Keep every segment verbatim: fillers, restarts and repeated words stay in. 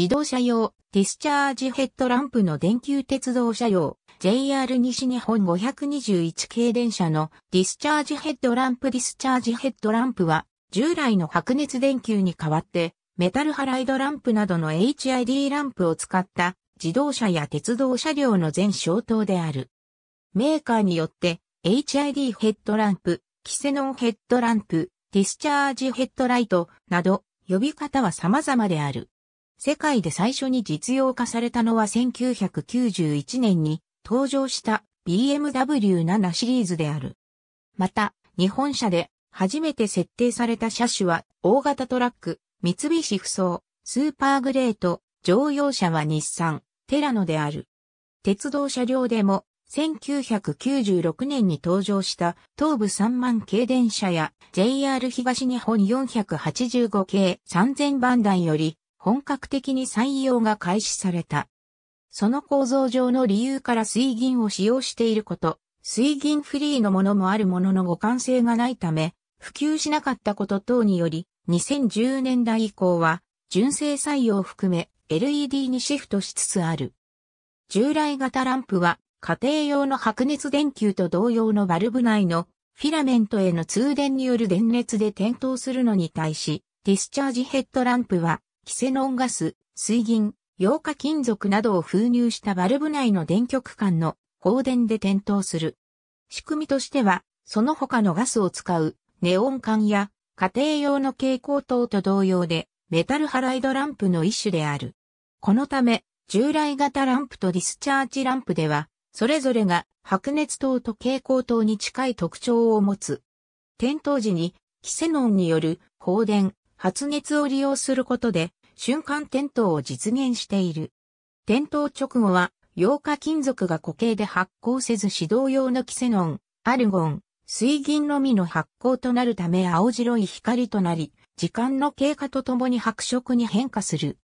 自動車用、ディスチャージヘッドランプの電球鉄道車用、ジェイアール 西日本ごひゃくにじゅういち系電車のディスチャージヘッドランプディスチャージヘッドランプは、従来の白熱電球に代わって、メタルハライドランプなどの エイチアイディー ランプを使った自動車や鉄道車両の前消灯である。メーカーによって、エイチアイディー ヘッドランプ、キセノンヘッドランプ、ディスチャージヘッドライトなど、呼び方は様々である。世界で最初に実用化されたのはせんきゅうひゃくきゅうじゅういちねんに登場した ビーエムダブリューセブン シリーズである。また、日本車で初めて設定された車種は大型トラック、三菱ふそう、スーパーグレート、乗用車は日産、テラノである。鉄道車両でもせんきゅうひゃくきゅうじゅうろくねんに登場した東武さんまん系電車や ジェイアール 東日本よんひゃくはちじゅうご系さんぜんばんだいより本格的に採用が開始された。その構造上の理由から水銀を使用していること、水銀フリーのものもあるものの互換性がないため普及しなかったこと等によりにせんじゅうねんだい以降は純正採用を含め エルイーディー にシフトしつつある。従来型ランプは家庭用の白熱電球と同様のバルブ内のフィラメントへの通電による電熱で点灯するのに対し、ディスチャージヘッドランプは、キセノンガス、水銀、ヨウ化金属などを封入したバルブ内の電極管の放電で点灯する。仕組みとしては、その他のガスを使うネオン管や家庭用の蛍光灯と同様で、メタルハライドランプの一種である。このため、従来型ランプとディスチャージランプでは、それぞれが白熱灯と蛍光灯に近い特徴を持つ。点灯時にキセノンによる放電、発熱を利用することで瞬間点灯を実現している。点灯直後はヨウ化金属が固形で発光せず指導用のキセノン、アルゴン、水銀のみの発光となるため青白い光となり、時間の経過とともに白色に変化する。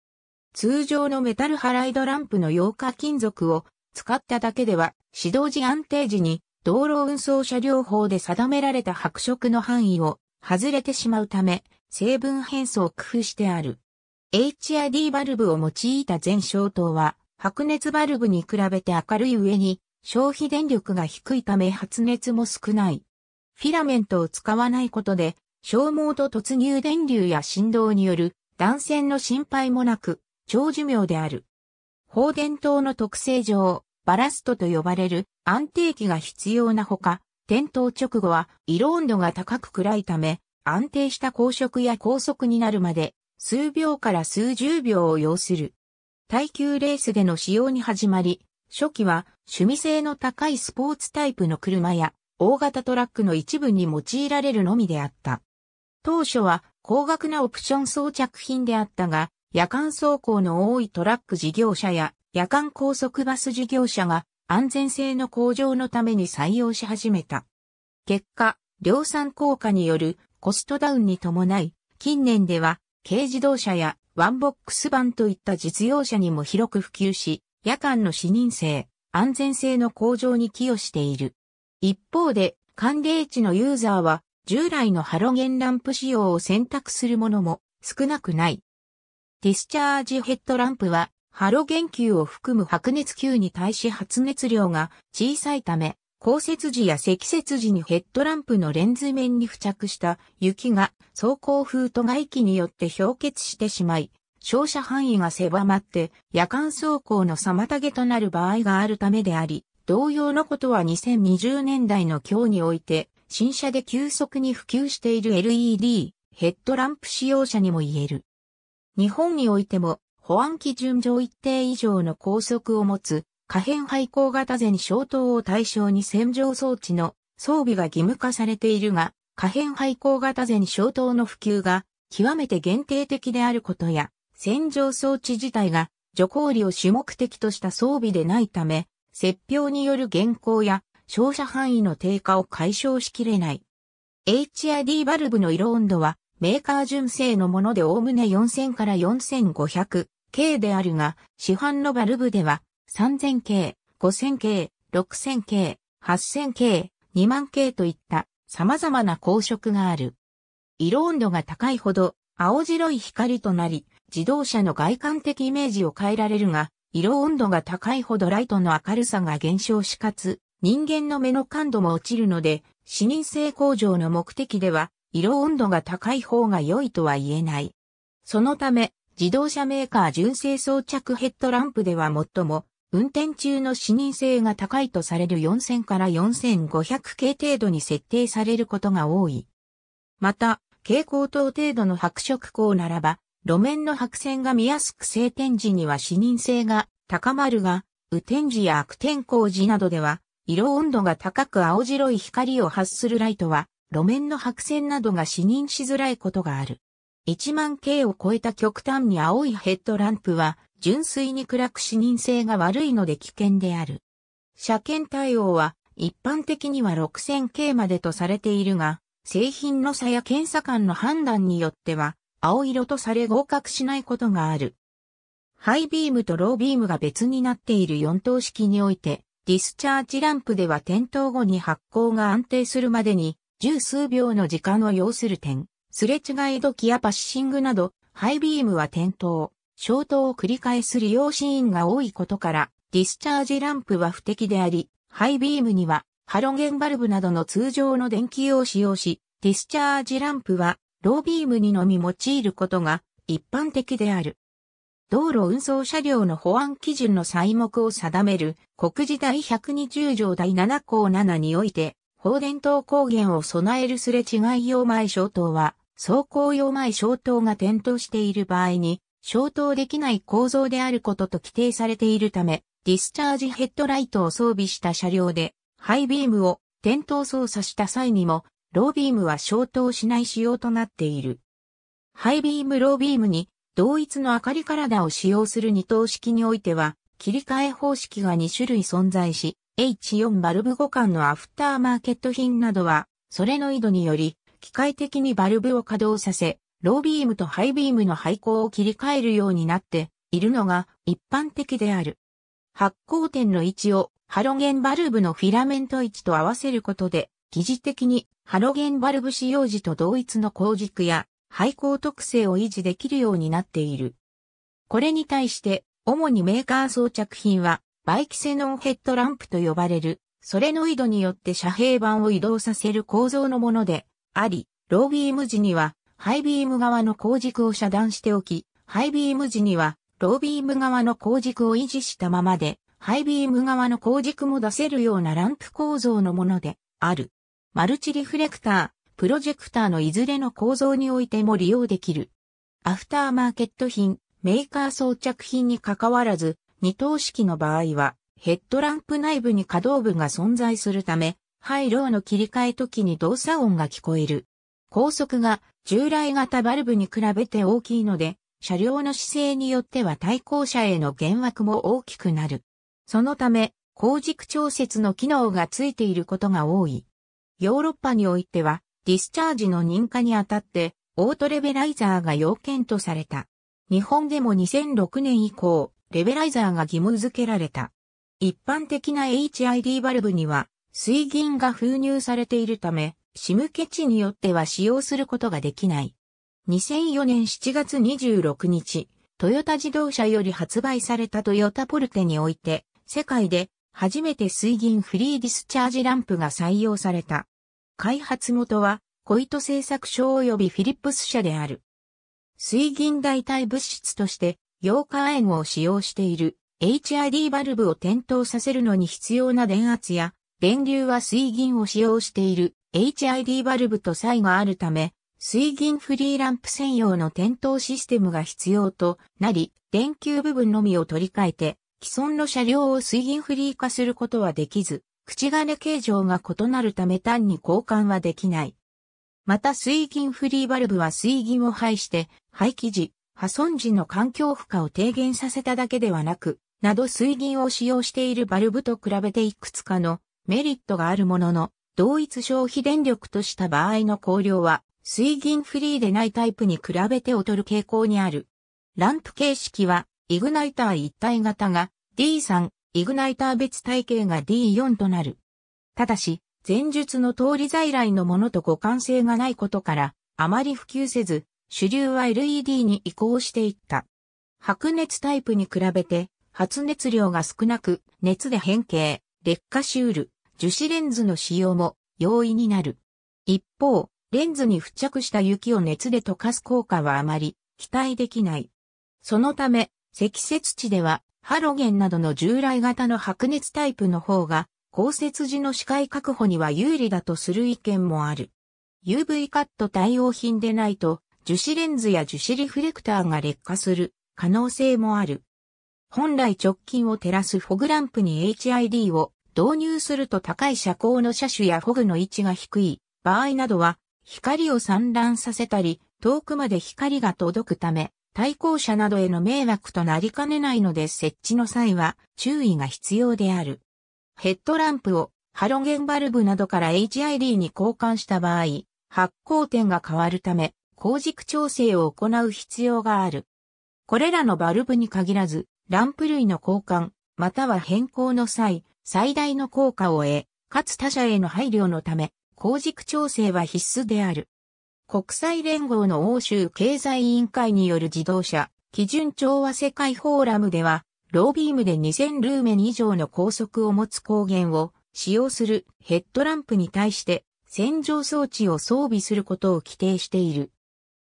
通常のメタルハライドランプのヨウ化金属を使っただけでは、指導時安定時に道路運送車両法で定められた白色の範囲を外れてしまうため、成分変装を工夫してある。エイチアイディー バルブを用いた前消灯は、白熱バルブに比べて明るい上に、消費電力が低いため発熱も少ない。フィラメントを使わないことで、消耗と突入電流や振動による断線の心配もなく、長寿命である。放電灯の特性上、バラストと呼ばれる安定器が必要なほか、点灯直後は色温度が高く暗いため、安定した光色や光速になるまで、数秒から数十秒を要する。耐久レースでの使用に始まり、初期は趣味性の高いスポーツタイプの車や大型トラックの一部に用いられるのみであった。当初は高額なオプション装着品であったが、夜間走行の多いトラック事業者や夜間高速バス事業者が安全性の向上のために採用し始めた。結果、量産効果によるコストダウンに伴い、近年では軽自動車やワンボックスバンといった実用車にも広く普及し、夜間の視認性、安全性の向上に寄与している。一方で、寒冷地のユーザーは従来のハロゲンランプ使用を選択するものも少なくない。ディスチャージヘッドランプは、ハロゲン球を含む白熱球に対し発熱量が小さいため、降雪時や積雪時にヘッドランプのレンズ面に付着した雪が走行風と外気によって氷結してしまい、照射範囲が狭まって夜間走行の妨げとなる場合があるためであり、同様のことはにせんにじゅうねんだいの今日において、新車で急速に普及している エルイーディー ヘッドランプ使用者にも言える。日本においても、保安基準上一定以上の高速を持つ可変配光型前消灯を対象に洗浄装置の装備が義務化されているが、可変配光型前消灯の普及が極めて限定的であることや、洗浄装置自体が除光理を主目的とした装備でないため、雪氷による減光や照射範囲の低下を解消しきれない。エイチアイディー バルブの色温度はメーカー純正のものでおおむねよんせんからよんせんごひゃく。系であるが、市販のバルブでは、さんぜん系、ごせん系、ろくせん系、はっせん系、にまん系といった様々な光色がある。色温度が高いほど青白い光となり、自動車の外観的イメージを変えられるが、色温度が高いほどライトの明るさが減少しかつ、人間の目の感度も落ちるので、視認性向上の目的では、色温度が高い方が良いとは言えない。そのため、自動車メーカー純正装着ヘッドランプでは最も、運転中の視認性が高いとされるよんせんからよんせんごひゃくけい程度に設定されることが多い。また、蛍光灯程度の白色光ならば、路面の白線が見やすく晴天時には視認性が高まるが、雨天時や悪天候時などでは、色温度が高く青白い光を発するライトは、路面の白線などが視認しづらいことがある。いちまんけいを超えた極端に青いヘッドランプは、純粋に暗く視認性が悪いので危険である。車検対応は、一般的には ろくせんけいまでとされているが、製品の差や検査官の判断によっては、青色とされ合格しないことがある。ハイビームとロービームが別になっているよんとうしきにおいて、ディスチャージランプでは点灯後に発光が安定するまでに、十数秒の時間を要する点、すれ違い時やパッシングなど、ハイビームは点灯、消灯を繰り返す利用シーンが多いことから、ディスチャージランプは不適であり、ハイビームには、ハロゲンバルブなどの通常の電球を使用し、ディスチャージランプはロービームにのみ用いることが一般的である。道路運送車両の保安基準の細目を定める国時第ひゃくにじゅうじょうだいななこうななにおいて、放電灯光源を備えるすれ違い用前消灯は、走行用前消灯が点灯している場合に、消灯できない構造であることと規定されているため、ディスチャージヘッドライトを装備した車両で、ハイビームを点灯操作した際にも、ロービームは消灯しない仕様となっている。ハイビームロービームに同一の明かり体を使用するにとうしきにおいては、切り替え方式がにしゅるい存在し、エイチよん バルブ互換のアフターマーケット品などは、それの緯度により、機械的にバルブを稼働させ、ロービームとハイビームの配光を切り替えるようになっているのが一般的である。発光点の位置を、ハロゲンバルブのフィラメント位置と合わせることで、疑似的にハロゲンバルブ使用時と同一の光軸や配光特性を維持できるようになっている。これに対して、主にメーカー装着品は、バイキセノンヘッドランプと呼ばれる、ソレノイドによって遮蔽板を移動させる構造のものであり、ロービーム時には、ハイビーム側の光軸を遮断しておき、ハイビーム時には、ロービーム側の光軸を維持したままで、ハイビーム側の光軸も出せるようなランプ構造のものである。マルチリフレクター、プロジェクターのいずれの構造においても利用できる。アフターマーケット品、メーカー装着品に関わらず、二灯式の場合は、ヘッドランプ内部に可動部が存在するため、ハイローの切り替え時に動作音が聞こえる。光速が従来型バルブに比べて大きいので、車両の姿勢によっては対向車への減惑も大きくなる。そのため、光軸調節の機能がついていることが多い。ヨーロッパにおいては、ディスチャージの認可にあたって、オートレベライザーが要件とされた。日本でもにせんろくねん以降、レベライザーが義務付けられた。一般的な エイチアイディー バルブには、水銀が封入されているため、仕向け地によっては使用することができない。にせんよねんしちがつにじゅうろくにち、トヨタ自動車より発売されたトヨタポルテにおいて、世界で初めて水銀フリーディスチャージランプが採用された。開発元はコイト製作所及びフィリップス社である。水銀代替物質としてヨウ化亜鉛を使用している エイチアイディー バルブを点灯させるのに必要な電圧や電流は水銀を使用している エイチアイディー バルブと差異があるため、水銀フリーランプ専用の点灯システムが必要となり、電球部分のみを取り替えて、既存の車両を水銀フリー化することはできず、口金形状が異なるため単に交換はできない。また水銀フリーバルブは水銀を配して、廃棄時、破損時の環境負荷を低減させただけではなく、など水銀を使用しているバルブと比べていくつかのメリットがあるものの、同一消費電力とした場合の光量は、水銀フリーでないタイプに比べて劣る傾向にある。ランプ形式は、イグナイター一体型が、ディースリー、イグナイター別体系が ディーフォー となる。ただし、前述の通り在来のものと互換性がないことから、あまり普及せず、主流は エルイーディー に移行していった。白熱タイプに比べて発熱量が少なく、熱で変形、劣化しうる樹脂レンズの使用も容易になる。一方、レンズに付着した雪を熱で溶かす効果はあまり期待できない。そのため、積雪地ではハロゲンなどの従来型の白熱タイプの方が、降雪時の視界確保には有利だとする意見もある。ユーブイ カット対応品でないと、樹脂レンズや樹脂リフレクターが劣化する可能性もある。本来直近を照らすフォグランプに エイチアイディー を導入すると高い遮光の車種やフォグの位置が低い場合などは光を散乱させたり遠くまで光が届くため対向車などへの迷惑となりかねないので設置の際は注意が必要である。ヘッドランプをハロゲンバルブなどから エイチアイディー に交換した場合発光点が変わるため光軸調整を行う必要がある。これらのバルブに限らずランプ類の交換、または変更の際、最大の効果を得、かつ他者への配慮のため、光軸調整は必須である。国際連合の欧州経済委員会による自動車基準調和世界フォーラムでは、ロービームでにせんルーメン以上の光速を持つ光源を使用するヘッドランプに対して、洗浄装置を装備することを規定している。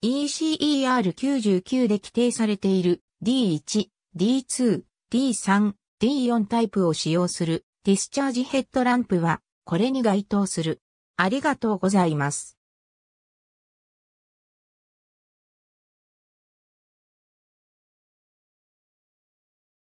イーセールきゅうじゅうきゅう で規定されている ディーワン、ディーツー、ディースリー、ディーフォー タイプを使用するディスチャージヘッドランプはこれに該当する。ありがとうございます。